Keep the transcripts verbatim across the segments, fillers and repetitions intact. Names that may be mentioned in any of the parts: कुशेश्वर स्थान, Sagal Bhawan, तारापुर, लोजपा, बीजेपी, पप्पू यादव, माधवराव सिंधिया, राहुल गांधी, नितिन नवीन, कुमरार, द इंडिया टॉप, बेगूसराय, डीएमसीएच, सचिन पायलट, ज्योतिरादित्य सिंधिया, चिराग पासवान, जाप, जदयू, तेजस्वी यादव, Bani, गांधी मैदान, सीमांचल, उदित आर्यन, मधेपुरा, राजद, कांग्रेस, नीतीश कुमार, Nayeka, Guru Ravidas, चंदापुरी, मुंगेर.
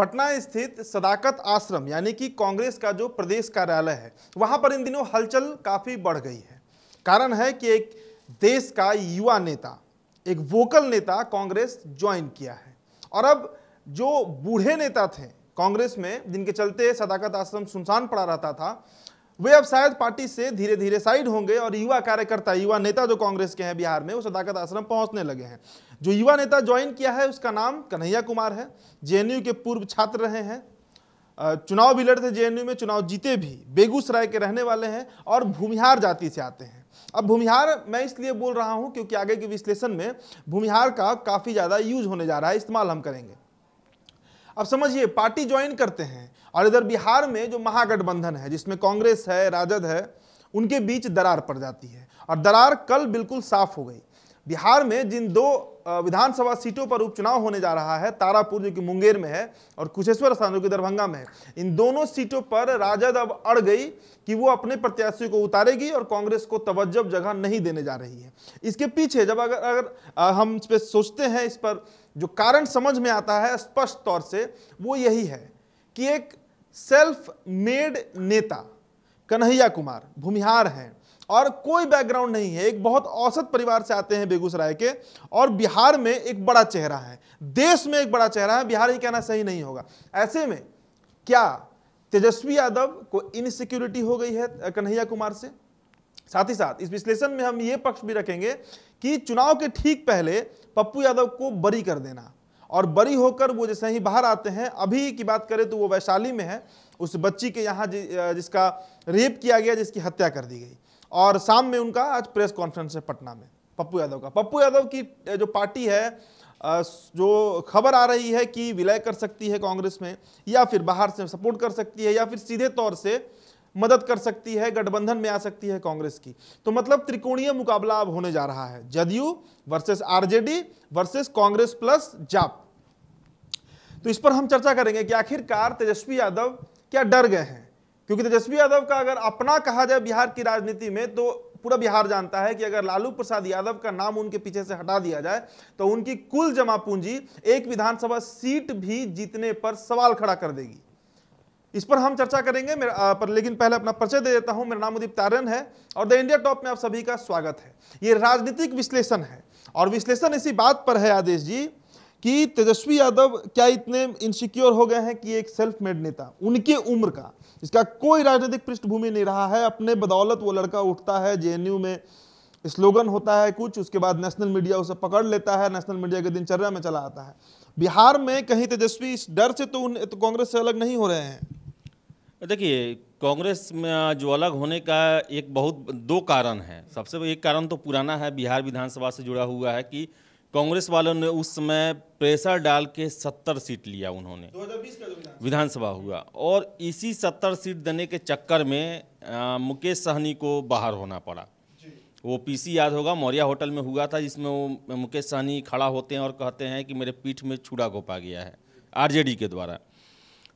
पटना स्थित सदाकत आश्रम यानी कि कांग्रेस का जो प्रदेश कार्यालय है वहां पर इन दिनों हलचल काफ़ी बढ़ गई है। कारण है कि एक देश का युवा नेता, एक वोकल नेता कांग्रेस ज्वाइन किया है और अब जो बूढ़े नेता थे कांग्रेस में जिनके चलते सदाकत आश्रम सुनसान पड़ा रहता था, वे अब शायद पार्टी से धीरे धीरे साइड होंगे और युवा कार्यकर्ता, युवा नेता जो कांग्रेस के हैं बिहार में, वो सदाकत आश्रम पहुंचने लगे हैं। जो युवा नेता ज्वाइन किया है उसका नाम कन्हैया कुमार है, जेएनयू के पूर्व छात्र रहे हैं, चुनाव भी लड़ते जेएनयू में, चुनाव जीते भी, बेगूसराय के रहने वाले हैं और भूमिहार जाति से आते हैं। अब भूमिहार मैं इसलिए बोल रहा हूँ क्योंकि आगे के विश्लेषण में भूमिहार का काफ़ी ज़्यादा यूज होने जा रहा है, इस्तेमाल हम करेंगे। अब समझिए, पार्टी ज्वाइन करते हैं और इधर बिहार में जो महागठबंधन है जिसमें कांग्रेस है, राजद है, उनके बीच दरार पड़ जाती है और दरार कल बिल्कुल साफ हो गई। बिहार में जिन दो विधानसभा सीटों पर उपचुनाव होने जा रहा है, तारापुर जो कि मुंगेर में है और कुशेश्वर स्थान जो कि दरभंगा में है, इन दोनों सीटों पर राजद अब अड़ गई कि वो अपने प्रत्याशियों को उतारेगी और कांग्रेस को तवज्जब जगह नहीं देने जा रही है। इसके पीछे जब अगर अगर हम इस पर सोचते हैं, इस पर जो कारण समझ में आता है स्पष्ट तौर से, वो यही है कि एक सेल्फ मेड नेता कन्हैया कुमार भूमिहार हैं और कोई बैकग्राउंड नहीं है, एक बहुत औसत परिवार से आते हैं बेगूसराय के और बिहार में एक बड़ा चेहरा है, देश में एक बड़ा चेहरा है, बिहार ही कहना सही नहीं होगा। ऐसे में क्या तेजस्वी यादव को इनसिक्योरिटी हो गई है कन्हैया कुमार से? साथ ही साथ इस विश्लेषण में हम ये पक्ष भी रखेंगे कि चुनाव के ठीक पहले पप्पू यादव को बरी कर देना और बरी होकर वो जैसे ही बाहर आते हैं, अभी की बात करें तो वो वैशाली में है, उस बच्ची के यहाँ जिसका रेप किया गया, जिसकी हत्या कर दी गई, और शाम में उनका आज प्रेस कॉन्फ्रेंस है पटना में पप्पू यादव का। पप्पू यादव की जो पार्टी है, जो खबर आ रही है कि विलय कर सकती है कांग्रेस में या फिर बाहर से सपोर्ट कर सकती है या फिर सीधे तौर से मदद कर सकती है, गठबंधन में आ सकती है कांग्रेस की, तो मतलब त्रिकोणीय मुकाबला अब होने जा रहा है, जदयू versus RJD versus कांग्रेस plus जाप। तो इस पर हम चर्चा करेंगे कि आखिरकार तेजस्वी यादव क्या डर गए हैं, क्योंकि तेजस्वी यादव का अगर अपना कहा जाए बिहार की राजनीति में तो पूरा बिहार जानता है कि अगर लालू प्रसाद यादव का नाम उनके पीछे से हटा दिया जाए तो उनकी कुल जमा पूंजी एक विधानसभा सीट भी जीतने पर सवाल खड़ा कर देगी। इस पर हम चर्चा करेंगे, मेरा पर लेकिन पहले अपना परिचय दे देता हूं। मेरा नाम उदित आर्यन है और द इंडिया टॉप में आप सभी का स्वागत है। ये राजनीतिक विश्लेषण है और विश्लेषण इसी बात पर है आदेश जी कि तेजस्वी यादव क्या इतने इनसिक्योर हो गए हैं कि एक सेल्फ मेड नेता, उनके उम्र का, इसका कोई राजनीतिक पृष्ठभूमि नहीं रहा है, अपने बदौलत वो लड़का उठता है, जेएनयू में स्लोगन होता है कुछ, उसके बाद नेशनल मीडिया उसे पकड़ लेता है, नेशनल मीडिया के दिनचर्या में चला आता है। बिहार में कहीं तेजस्वी इस डर से तो, तो कांग्रेस से अलग नहीं हो रहे हैं। देखिए, कांग्रेस में जो अलग होने का एक बहुत दो कारण है। सबसे एक कारण तो पुराना है, बिहार विधानसभा से जुड़ा हुआ है कि कांग्रेस वालों ने उस समय प्रेशर डाल के सत्तर सीट लिया, उन्होंने दो हज़ार बीस का विधानसभा हुआ और इसी सत्तर सीट देने के चक्कर में आ, मुकेश सहनी को बाहर होना पड़ा। वो पीसी याद होगा, मौर्या होटल में हुआ था, जिसमें वो मुकेश सहनी खड़ा होते हैं और कहते हैं कि मेरे पीठ में छुरा घोंपा गया है आरजेडी के द्वारा।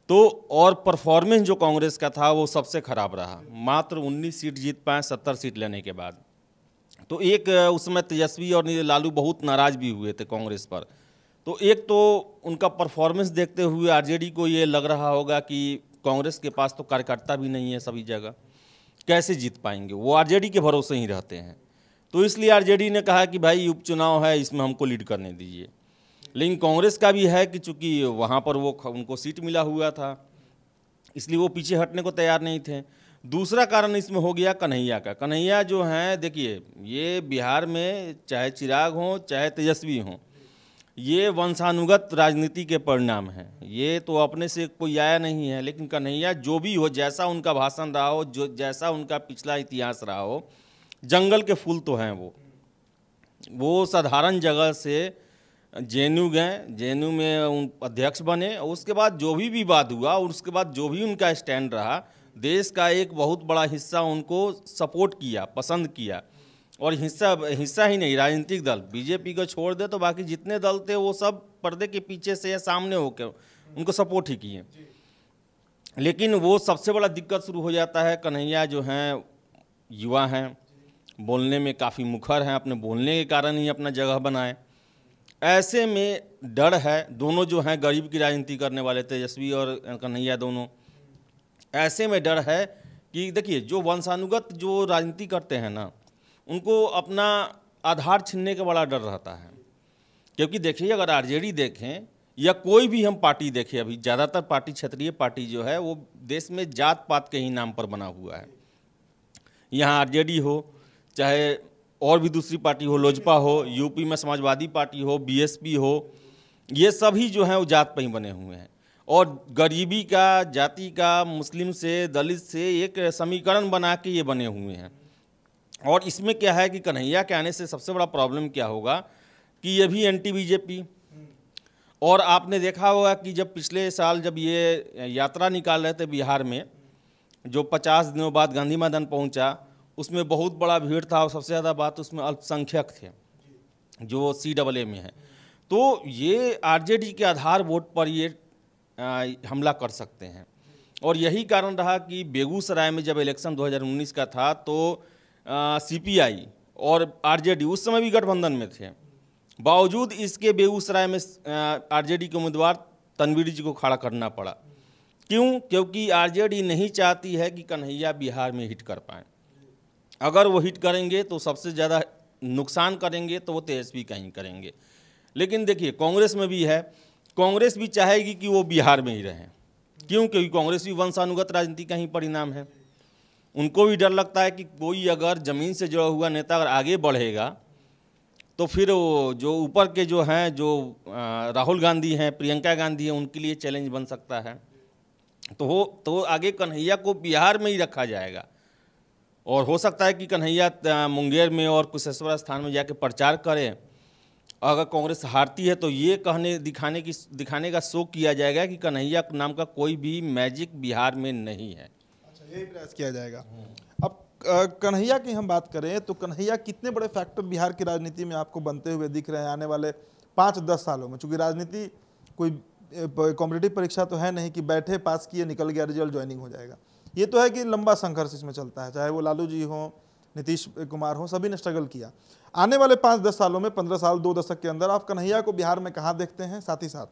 तो और परफॉर्मेंस जो कांग्रेस का था वो सबसे खराब रहा, मात्र उन्नीस सीट जीत पाए सत्तर सीट लेने के बाद। तो एक उसमें तेजस्वी और लालू बहुत नाराज़ भी हुए थे कांग्रेस पर। तो एक तो उनका परफॉर्मेंस देखते हुए आरजेडी को ये लग रहा होगा कि कांग्रेस के पास तो कार्यकर्ता भी नहीं है, सभी जगह कैसे जीत पाएंगे, वो आरजेडी के भरोसे ही रहते हैं। तो इसलिए आरजेडी ने कहा कि भाई उपचुनाव है, इसमें हमको लीड करने दीजिए। लेकिन कांग्रेस का भी है कि चूंकि वहाँ पर वो उनको सीट मिला हुआ था, इसलिए वो पीछे हटने को तैयार नहीं थे। दूसरा कारण इसमें हो गया कन्हैया का। कन्हैया जो हैं, देखिए, ये बिहार में चाहे चिराग हों चाहे तेजस्वी हों, ये वंशानुगत राजनीति के परिणाम हैं, ये तो अपने से कोई आया नहीं है। लेकिन कन्हैया जो भी हो, जैसा उनका भाषण रहा हो, जो जैसा उनका पिछला इतिहास रहा हो, जंगल के फूल तो हैं वो। वो साधारण जगह से जेएनयू गए, जेएनयू में उन अध्यक्ष बने, उसके बाद जो भी भी बात हुआ, उसके बाद जो भी उनका स्टैंड रहा, देश का एक बहुत बड़ा हिस्सा उनको सपोर्ट किया, पसंद किया। और हिस्सा हिस्सा ही नहीं, राजनीतिक दल, बीजेपी को छोड़ दे तो बाकी जितने दल थे वो सब पर्दे के पीछे से या सामने होकर उनको सपोर्ट ही किए। लेकिन वो सबसे बड़ा दिक्कत शुरू हो जाता है। कन्हैया जो हैं युवा हैं, बोलने में काफ़ी मुखर हैं, अपने बोलने के कारण ही अपना जगह बनाए। ऐसे में डर है, दोनों जो हैं गरीब की राजनीति करने वाले तेजस्वी और कन्हैया दोनों, ऐसे में डर है कि देखिए जो वंशानुगत जो राजनीति करते हैं ना उनको अपना आधार छीनने का बड़ा डर रहता है। क्योंकि देखिए अगर आरजेडी देखें या कोई भी हम पार्टी देखें, अभी ज़्यादातर पार्टी क्षेत्रीय पार्टी जो है वो देश में जात पात के ही नाम पर बना हुआ है। यहाँ आरजेडी हो चाहे और भी दूसरी पार्टी हो, लोजपा हो, यूपी में समाजवादी पार्टी हो, बीएसपी हो, ये सभी जो हैं वो जात पर ही बने हुए हैं और गरीबी का, जाति का, मुस्लिम से, दलित से एक समीकरण बना के ये बने हुए हैं। और इसमें क्या है कि कन्हैया के आने से सबसे बड़ा प्रॉब्लम क्या होगा कि ये भी एंटी बीजेपी, और आपने देखा होगा कि जब पिछले साल जब ये यात्रा निकाल रहे थे बिहार में, जो पचास दिनों बाद गांधी मैदान पहुंचा, उसमें बहुत बड़ा भीड़ था और सबसे ज़्यादा बात उसमें अल्पसंख्यक थे जो सी डबल ए में है। तो ये आरजेडी के आधार वोट पर ये हमला कर सकते हैं। और यही कारण रहा कि बेगूसराय में जब इलेक्शन दो हज़ार उन्नीस का था तो सीपीआई और आरजेडी उस समय भी गठबंधन में थे, बावजूद इसके बेगूसराय में आरजेडी के उम्मीदवार तनवीर जी को खड़ा करना पड़ा। क्यों? क्योंकि आरजेडी नहीं चाहती है कि कन्हैया बिहार में हिट कर पाए। अगर वो हिट करेंगे तो सबसे ज़्यादा नुकसान करेंगे तो वो तेजस्वी का ही करेंगे। लेकिन देखिए कांग्रेस में भी है, कांग्रेस भी चाहेगी कि वो बिहार में ही रहें। क्यों? क्योंकि कांग्रेस भी वंशानुगत राजनीति का ही परिणाम है। उनको भी डर लगता है कि कोई अगर ज़मीन से जुड़ा हुआ नेता अगर आगे बढ़ेगा तो फिर वो जो ऊपर के जो हैं, जो राहुल गांधी हैं, प्रियंका गांधी हैं, उनके लिए चैलेंज बन सकता है। तो हो तो आगे कन्हैया को बिहार में ही रखा जाएगा और हो सकता है कि कन्हैया मुंगेर में और कुशेश्वर स्थान में जाके प्रचार करें। अगर कांग्रेस हारती है तो ये कहने दिखाने की दिखाने का शो किया जाएगा कि कन्हैया नाम का कोई भी मैजिक बिहार में नहीं है। अच्छा, यही प्रयास किया जाएगा। अब कन्हैया की हम बात करें तो कन्हैया कितने बड़े फैक्टर बिहार की राजनीति में आपको बनते हुए दिख रहे हैं आने वाले पाँच दस सालों में? चूँकि राजनीति कोई कॉम्पिटिटिव परीक्षा तो है नहीं कि बैठे पास किए निकल गया रिजल्ट ज्वाइनिंग हो जाएगा। ये तो है कि लंबा संघर्ष इसमें चलता है, चाहे वो लालू जी हों, नीतीश कुमार हों, सभी ने स्ट्रगल किया। आने वाले पाँच दस सालों में, पंद्रह साल, दो दशक के अंदर आप कन्हैया को बिहार में कहाँ देखते हैं? साथ ही साथ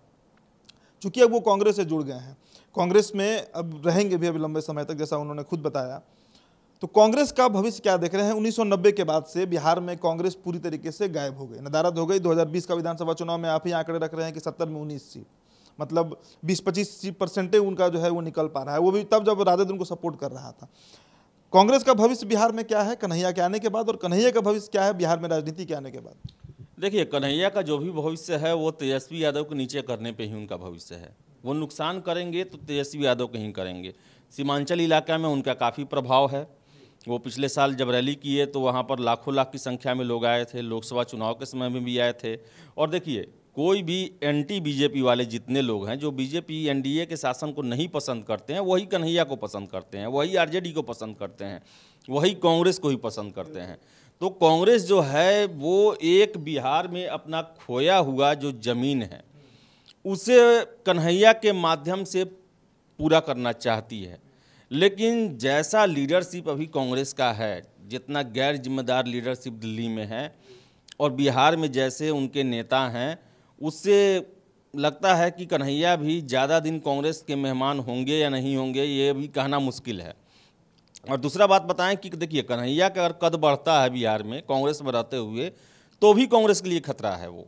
चूँकि अब वो कांग्रेस से जुड़ गए हैं, कांग्रेस में अब रहेंगे भी अभी लंबे समय तक, जैसा उन्होंने खुद बताया, तो कांग्रेस का भविष्य क्या देख रहे हैं? उन्नीस सौ नब्बे के बाद से बिहार में कांग्रेस पूरी तरीके से गायब हो गई, नदारद हो गई। दो हज़ार बीस का विधानसभा चुनाव में आप ही आंकड़े रख रहे हैं कि सत्तर में उन्नीस सीट, मतलब बीस पच्चीस परसेंटेज उनका जो है वो निकल पा रहा है, वो भी तब जब राजद उनको सपोर्ट कर रहा था। कांग्रेस का भविष्य बिहार में क्या है कन्हैया के आने के बाद, और कन्हैया का भविष्य क्या है बिहार में राजनीति के आने के बाद? देखिए कन्हैया का जो भी भविष्य है वो तेजस्वी यादव को नीचे करने पर ही उनका भविष्य है। वो नुकसान करेंगे तो तेजस्वी यादव कहीं करेंगे। सीमांचल इलाका में उनका काफ़ी प्रभाव है। वो पिछले साल जब रैली किए तो वहाँ पर लाखों लाख की संख्या में लोग आए थे, लोकसभा चुनाव के समय में भी आए थे। और देखिए कोई भी एंटी बीजेपी वाले जितने लोग हैं जो बीजेपी एनडीए के शासन को नहीं पसंद करते हैं, वही कन्हैया को पसंद करते हैं, वही आरजेडी को पसंद करते हैं, वही कांग्रेस को ही पसंद करते हैं। तो कांग्रेस जो है वो एक बिहार में अपना खोया हुआ जो ज़मीन है उसे कन्हैया के माध्यम से पूरा करना चाहती है। लेकिन जैसा लीडरशिप अभी कांग्रेस का है, जितना गैर जिम्मेदार लीडरशिप दिल्ली में है और बिहार में जैसे उनके नेता हैं, उससे लगता है कि कन्हैया भी ज़्यादा दिन कांग्रेस के मेहमान होंगे या नहीं होंगे ये भी कहना मुश्किल है। और दूसरा बात बताएं कि देखिए कन्हैया का अगर कद बढ़ता है बिहार में कांग्रेस में रहते हुए तो भी कांग्रेस के लिए खतरा है वो,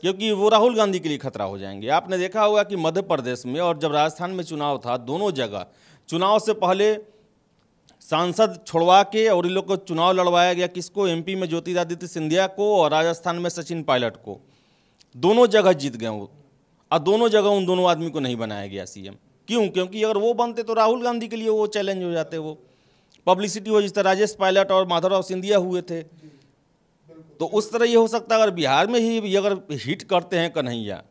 क्योंकि वो राहुल गांधी के लिए खतरा हो जाएंगे। आपने देखा होगा कि मध्य प्रदेश में और जब राजस्थान में चुनाव था, दोनों जगह चुनाव से पहले सांसद छोड़वा के और इन लोग को चुनाव लड़वाया गया। किसको? एमपी में ज्योतिरादित्य सिंधिया को और राजस्थान में सचिन पायलट को। दोनों जगह जीत गए वो और दोनों जगह उन दोनों आदमी को नहीं बनाया गया सीएम। क्यों? क्योंकि अगर वो बनते तो राहुल गांधी के लिए वो चैलेंज हो जाते, वो पब्लिसिटी हो, जिस तरह राजेश पायलट और माधवराव सिंधिया हुए थे। तो उस तरह ये हो सकता है अगर बिहार में ही अगर हिट करते हैं कन्हैया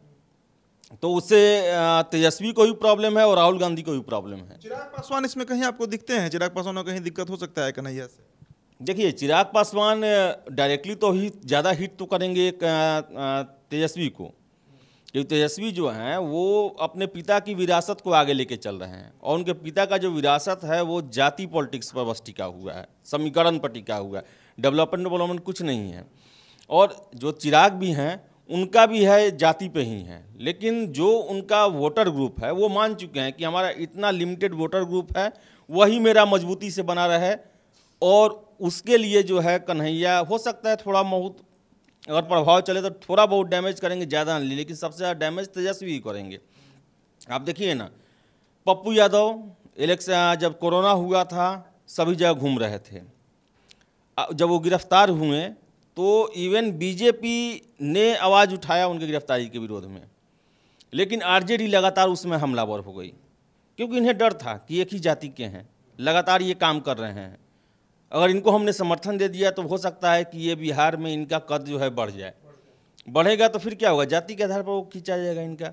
तो उससे तेजस्वी को भी प्रॉब्लम है और राहुल गांधी को भी प्रॉब्लम है। चिराग पासवान इसमें कहीं आपको दिखते हैं? चिराग पासवान को कहीं दिक्कत हो सकता है कन्हैया से? देखिए चिराग पासवान डायरेक्टली तो ही ज़्यादा हिट तो करेंगे तेजस्वी को, क्योंकि तेजस्वी जो हैं वो अपने पिता की विरासत को आगे लेके चल रहे हैं और उनके पिता का जो विरासत है वो जाति पॉलिटिक्स पर बस टिका हुआ है, समीकरण पर टिका हुआ है, डेवलपमेंट डेवलपमेंट कुछ नहीं है। और जो चिराग भी हैं उनका भी है, जाति पे ही है, लेकिन जो उनका वोटर ग्रुप है वो मान चुके हैं कि हमारा इतना लिमिटेड वोटर ग्रुप है, वही मेरा मजबूती से बना रहे, और उसके लिए जो है कन्हैया हो सकता है थोड़ा बहुत अगर प्रभाव चले तो थोड़ा बहुत डैमेज करेंगे, ज़्यादा नहीं, लेकिन सबसे ज़्यादा डैमेज तेजस्वी ही करेंगे। आप देखिए ना, पप्पू यादव इलेक्शन जब कोरोना हुआ था सभी जगह घूम रहे थे, जब वो गिरफ्तार हुए तो इवन बीजेपी ने आवाज़ उठाया उनकी गिरफ्तारी के विरोध में, लेकिन आरजेडी लगातार उसमें हमलावर हो गई, क्योंकि इन्हें डर था कि एक ही जाति के हैं, लगातार ये काम कर रहे हैं, अगर इनको हमने समर्थन दे दिया तो हो सकता है कि ये बिहार में इनका कद जो है बढ़ जाए, बढ़ेगा तो फिर क्या होगा, जाति के आधार पर वो खींचा जाएगा इनका।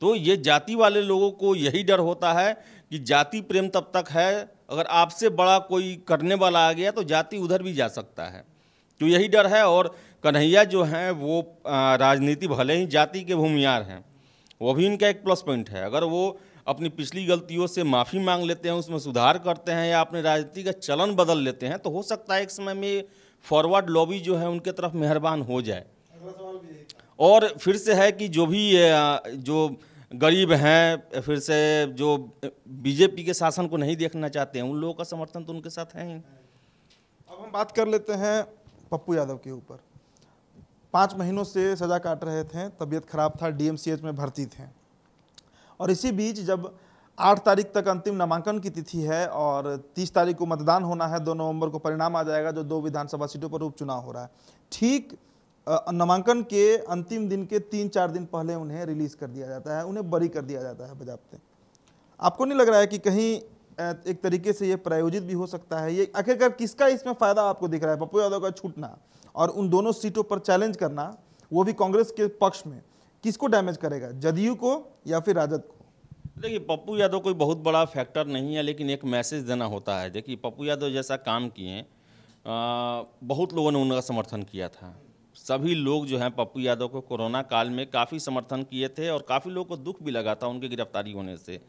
तो ये जाति वाले लोगों को यही डर होता है कि जाति प्रेम तब तक है, अगर आपसे बड़ा कोई करने वाला आ गया तो जाति उधर भी जा सकता है, तो यही डर है। और कन्हैया जो हैं वो राजनीति भले ही जाति के भूमियार हैं, वो भी इनका एक प्लस पॉइंट है, अगर वो अपनी पिछली गलतियों से माफ़ी मांग लेते हैं, उसमें सुधार करते हैं या अपने राजनीति का चलन बदल लेते हैं तो हो सकता है एक समय में फॉरवर्ड लॉबी जो है उनके तरफ मेहरबान हो जाए। और फिर से है कि जो भी जो गरीब हैं, फिर से जो बीजेपी के शासन को नहीं देखना चाहते हैं, उन लोगों का समर्थन तो उनके साथ है ही। अब हम बात कर लेते हैं पप्पू यादव के ऊपर। पाँच महीनों से सजा काट रहे थे, तबीयत खराब था, डीएमसीएच में भर्ती थे, और इसी बीच जब आठ तारीख तक अंतिम नामांकन की तिथि है और तीस तारीख को मतदान होना है, दो नवंबर को परिणाम आ जाएगा, जो दो विधानसभा सीटों पर उपचुनाव हो रहा है, ठीक नामांकन के अंतिम दिन के तीन चार दिन पहले उन्हें रिलीज़ कर दिया जाता है, उन्हें बरी कर दिया जाता है बजाबते। आपको नहीं लग रहा है कि कहीं एक तरीके से ये प्रायोजित भी हो सकता है? ये आखिरकार किसका इसमें फ़ायदा आपको दिख रहा है? पप्पू यादव का छूटना और उन दोनों सीटों पर चैलेंज करना, वो भी कांग्रेस के पक्ष में, किसको डैमेज करेगा, जदयू को या फिर राजद को? देखिए, पप्पू यादव कोई बहुत बड़ा फैक्टर नहीं है, लेकिन एक मैसेज देना होता है। देखिए, पप्पू यादव जैसा काम किए, बहुत लोगों ने उनका समर्थन किया था, सभी लोग जो हैं पप्पू यादव को कोरोना काल में काफ़ी समर्थन किए थे और काफ़ी लोगों को दुख भी लगा था उनकी गिरफ्तारी होने से।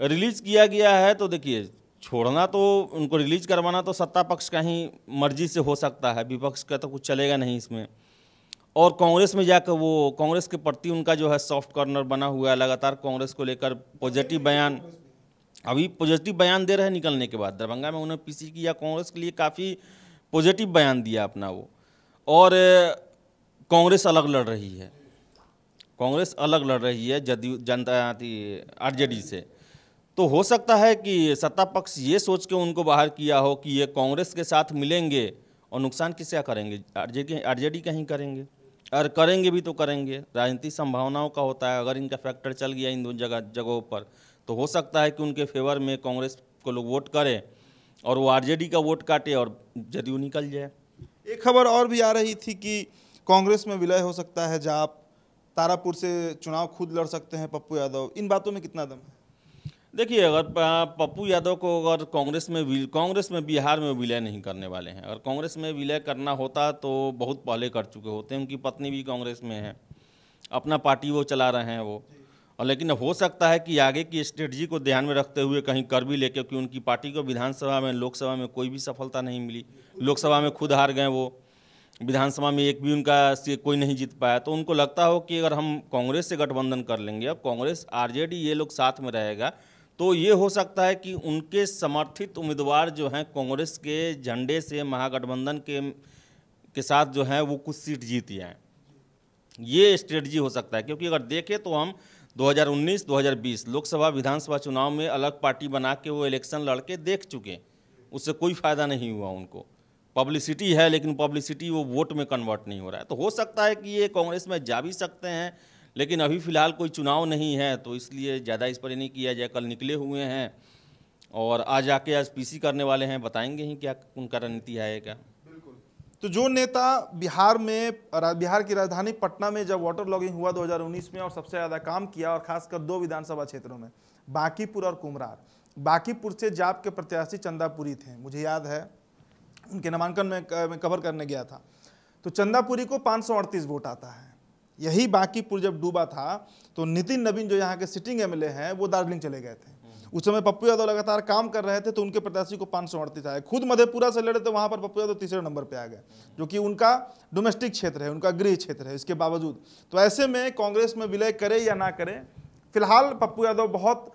रिलीज किया गया है तो देखिए, छोड़ना तो उनको, रिलीज करवाना तो सत्ता पक्ष का ही मर्जी से हो सकता है, विपक्ष का तो कुछ चलेगा नहीं इसमें। और कांग्रेस में जाकर वो कांग्रेस के प्रति उनका जो है सॉफ्ट कॉर्नर बना हुआ है, लगातार कांग्रेस को लेकर पॉजिटिव बयान, अभी पॉजिटिव बयान दे रहे हैं निकलने के बाद। दरभंगा में उन्होंने पीसी किया, कांग्रेस के लिए काफ़ी पॉजिटिव बयान दिया अपना वो, और कांग्रेस अलग लड़ रही है, कांग्रेस अलग लड़ रही है जदयू जनता आरजेडी से। तो हो सकता है कि सत्ता पक्ष ये सोच के उनको बाहर किया हो कि ये कांग्रेस के साथ मिलेंगे और नुकसान किसका करेंगे, आरजेडी आरजेडी का ही करेंगे, और करेंगे भी तो करेंगे, राजनीतिक संभावनाओं का होता है। अगर इनका फैक्टर चल गया इन दोनों जगह जगहों पर तो हो सकता है कि उनके फेवर में कांग्रेस को लोग वोट करें और वो आरजेडी का वोट काटे और जदयू निकल जाए। एक खबर और भी आ रही थी कि कांग्रेस में विलय हो सकता है, जाप तारापुर से चुनाव खुद लड़ सकते हैं पप्पू यादव, इन बातों में कितना दम है? देखिए, अगर पप्पू यादव को अगर कांग्रेस में कांग्रेस में बिहार में विलय नहीं करने वाले हैं, अगर कांग्रेस में विलय करना होता तो बहुत पहले कर चुके होते हैं, उनकी पत्नी भी कांग्रेस में है, अपना पार्टी वो चला रहे हैं वो, और लेकिन हो सकता है कि आगे की स्ट्रेटजी को ध्यान में रखते हुए कहीं कर भी ले, क्योंकि उनकी पार्टी को विधानसभा में लोकसभा में कोई भी सफलता नहीं मिली, लोकसभा में खुद हार गए वो, विधानसभा में एक भी उनका से कोई नहीं जीत पाया, तो उनको लगता हो कि अगर हम कांग्रेस से गठबंधन कर लेंगे, अब कांग्रेस आरजेडी ये लोग साथ में रहेगा, तो ये हो सकता है कि उनके समर्थित उम्मीदवार जो हैं कांग्रेस के झंडे से महागठबंधन के के साथ जो हैं वो कुछ सीट जीत जाएँ, ये स्ट्रेटजी हो सकता है। क्योंकि अगर देखें तो हम दो हज़ार उन्नीस दो हज़ार बीस लोकसभा विधानसभा चुनाव में अलग पार्टी बना के वो इलेक्शन लड़ के देख चुके, उससे कोई फ़ायदा नहीं हुआ उनको, पब्लिसिटी है लेकिन पब्लिसिटी वो वोट में कन्वर्ट नहीं हो रहा है। तो हो सकता है कि ये कांग्रेस में जा भी सकते हैं, लेकिन अभी फ़िलहाल कोई चुनाव नहीं है तो इसलिए ज़्यादा इस पर नहीं किया जाए। कल निकले हुए हैं और आज आके आज पीसी करने वाले हैं, बताएंगे ही क्या उनका रणनीति है क्या। बिल्कुल, तो जो नेता बिहार में बिहार की राजधानी पटना में जब वाटर लॉगिंग हुआ दो हज़ार उन्नीस में और सबसे ज़्यादा काम किया, और खासकर दो विधानसभा क्षेत्रों में बांकीपुर और कुमरार, बांकीपुर से जाप के प्रत्याशी चंदापुरी थे, मुझे याद है उनके नामांकन में कवर करने गया था, तो चंदापुरी को पाँच सौ अड़तीस वोट आता है। यही बांकीपुर जब डूबा था तो नितिन नवीन जो यहाँ के सिटिंग एमएलए हैं वो दार्जिलिंग चले गए थे, उस समय पप्पू यादव लगातार काम कर रहे थे तो उनके प्रत्याशी को पाँच सौ अड़तीस आए। खुद मधेपुरा से लड़े तो वहाँ पर पप्पू यादव तीसरे नंबर पर आ गए, जो कि उनका डोमेस्टिक क्षेत्र है, उनका गृह क्षेत्र है। इसके बावजूद तो ऐसे में कांग्रेस में विलय करे या ना करे, फिलहाल पप्पू यादव बहुत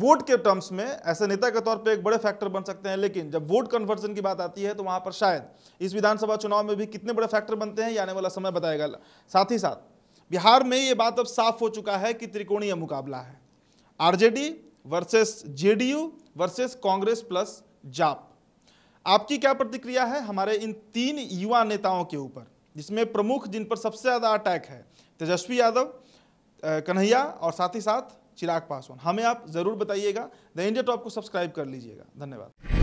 वोट के टर्म्स में ऐसे नेता के तौर पे एक बड़े फैक्टर बन सकते हैं, लेकिन जब वोट कन्वर्जन की बात आती है तो वहाँ पर शायद इस विधानसभा चुनाव में भी कितने बड़े फैक्टर बनते हैं ये आने वाला समय बताएगा। साथ ही साथ बिहार में ये बात अब साफ हो चुका है कि त्रिकोणीय मुकाबला है, RJD versus JDU versus कांग्रेस plus जाप। आपकी क्या प्रतिक्रिया है हमारे इन तीन युवा नेताओं के ऊपर, जिसमें प्रमुख जिन पर सबसे ज़्यादा अटैक है तेजस्वी यादव, कन्हैया और साथ ही साथ चिराग पासवान? हमें आप ज़रूर बताइएगा। द इंडिया टॉप को सब्सक्राइब कर लीजिएगा। धन्यवाद।